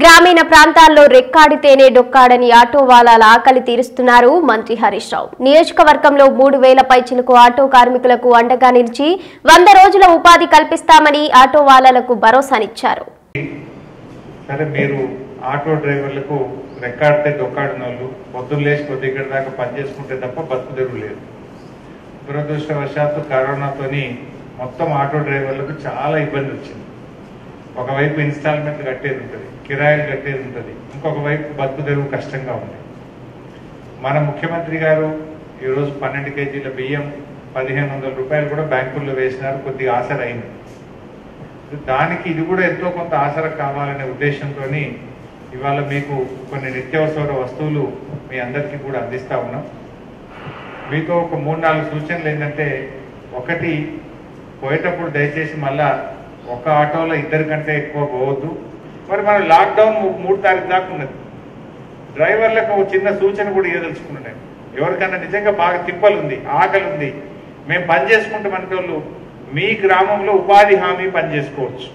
గ్రామీణ ప్రాంతాల్లో రెక్కాడితేనే డొక్కాడని ఆటో వాలాల ఆకలి తీరుస్తున్నారు మంత్రి హరీష్ రావు. నియోజకవర్గంలో 3000 పై చిలుకు ఆటో కార్మికులకు అండగా నిలిచి 100 రోజుల ఉపాధి కల్పిస్తామని ఆటో వాలాలకు భరోసానిచ్చారు. సరే మీరు ఆటో డ్రైవర్లకు రెక్కాడితే డొక్కాడనోళ్ళు పొద్దున్న లేచి కొద్దిగడ దాకా పని చేసుకుంటే తప్ప బతుకు తెరువు లేదు. దురదృష్టవశాత్తు కరోనాతోని మొత్తం ఆటో డ్రైవర్లకు చాలా ఇబ్బంది వచ్చింది. ఒకవైపు ఇన్స్టాల్మెంట్ కట్టేది ఉంటుంది, కిరాయిలు కట్టేది ఉంటుంది, ఇంకొక వైపు బతుకు తెరువు కష్టంగా ఉంది. మన ముఖ్యమంత్రి గారు ఈరోజు 12 కేజీల బియ్యం 1500 రూపాయలు కూడా బ్యాంకుల్లో వేసినారు. కొద్దిగా ఆసర అయింది. దానికి ఇది కూడా ఎంతో కొంత ఆసర కావాలనే ఉద్దేశంతో ఇవాళ మీకు కొన్ని నిత్యావసర వస్తువులు మీ అందరికీ కూడా అందిస్తూ ఉన్నాం. మీతో ఒక 3-4 సూచనలు ఏంటంటే, ఒకటి, పోయేటప్పుడు దయచేసి మళ్ళా ఒక ఆటోలో 2 కంటే ఎక్కువ పోవద్దు. మరి మన లాక్డౌన్ 3 తారీఖు దాకా ఉన్నది. డ్రైవర్లకు ఒక చిన్న సూచన కూడా ఇవ్వదలుచుకున్నాను నేను. ఎవరికన్నా నిజంగా బాగా తిప్పలు ఉంది, ఆకలి ఉంది, మేము పని చేసుకుంటాం అంటే వాళ్ళు మీ గ్రామంలో ఉపాధి హామీ పని చేసుకోవచ్చు.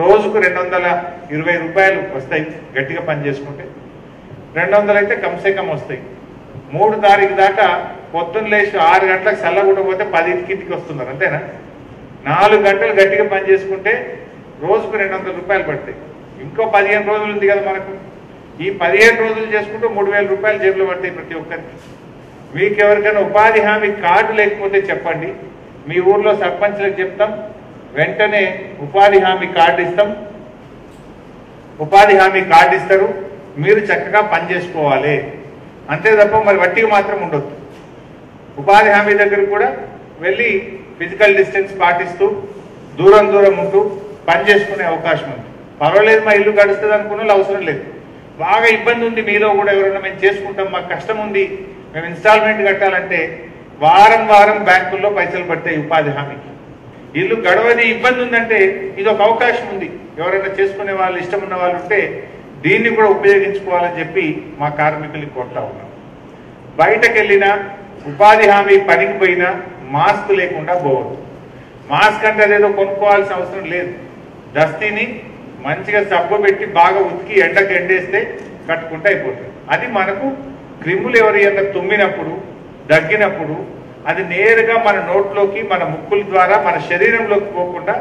రోజుకు 220 రూపాయలు వస్తాయి గట్టిగా పని చేసుకుంటే. 200 అయితే కమ్సే కమ్ వస్తాయి. 3 తారీఖు దాకా పొద్దున్న లేచి 6 గంటలకు చల్లగూడ పోతే 10 వస్తున్నారు, అంతేనా? 4 గంటలు గట్టిగా పని చేసుకుంటే రోజుకు 200 రూపాయలు పడతాయి. ఇంకో 15 రోజులు ఉంది కదా మనకు. ఈ 15 రోజులు చేసుకుంటూ 3000 రూపాయలు జేబులో పడతాయి ప్రతి ఒక్కరికి. మీకు ఎవరికైనా ఉపాధి హామీ కార్డు లేకపోతే చెప్పండి, మీ ఊర్లో సర్పంచ్లకు చెప్తాం, వెంటనే ఉపాధి హామీ కార్డు ఇస్తాం. ఉపాధి హామీ కార్డు ఇస్తారు. మీరు చక్కగా పని చేసుకోవాలి అంతే తప్ప మరి వట్టిగా మాత్రం ఉండొద్దు. ఉపాధి హామీ దగ్గరకు కూడా వెళ్ళి ఫిజికల్ డిస్టెన్స్ పాటిస్తూ దూరం ఉంటూ పని చేసుకునే అవకాశం ఉంది. పర్వాలేదు, మా ఇల్లు గడుస్తుంది అనుకున్న అవసరం లేదు. బాగా ఇబ్బంది ఉంది మీలో కూడా ఎవరైనా, మేము చేసుకుంటాం, మాకు కష్టం ఉంది, మేము ఇన్స్టాల్మెంట్ కట్టాలంటే వారం బ్యాంకుల్లో పైసలు పడతాయి ఉపాధి హామీకి. ఇల్లు గడవది ఇబ్బంది ఉందంటే ఇది ఒక అవకాశం ఉంది. ఎవరైనా చేసుకునే వాళ్ళు, ఇష్టం ఉన్న వాళ్ళు ఉంటే దీన్ని కూడా ఉపయోగించుకోవాలని చెప్పి మా కార్మికులకి కోరుతా ఉన్నాం. బయటకు వెళ్ళినా ఉపాధి హామీ పనికి పోయినా మాస్క్ లేకుండా పోవద్దు. మాస్క్ అంటే అదేదో కొనుక్కోవాల్సిన అవసరం లేదు. దస్తీని మంచిగా సబ్బు పెట్టి బాగా ఉతికి ఎండకు ఎండేస్తే కట్టుకుంటే అయిపోతుంది. అది మనకు క్రిములు ఎవరైనా తుమ్మినప్పుడు, దగ్గినప్పుడు అది నేరుగా మన నోట్లోకి, మన ముక్కుల ద్వారా మన శరీరంలోకి పోకుండా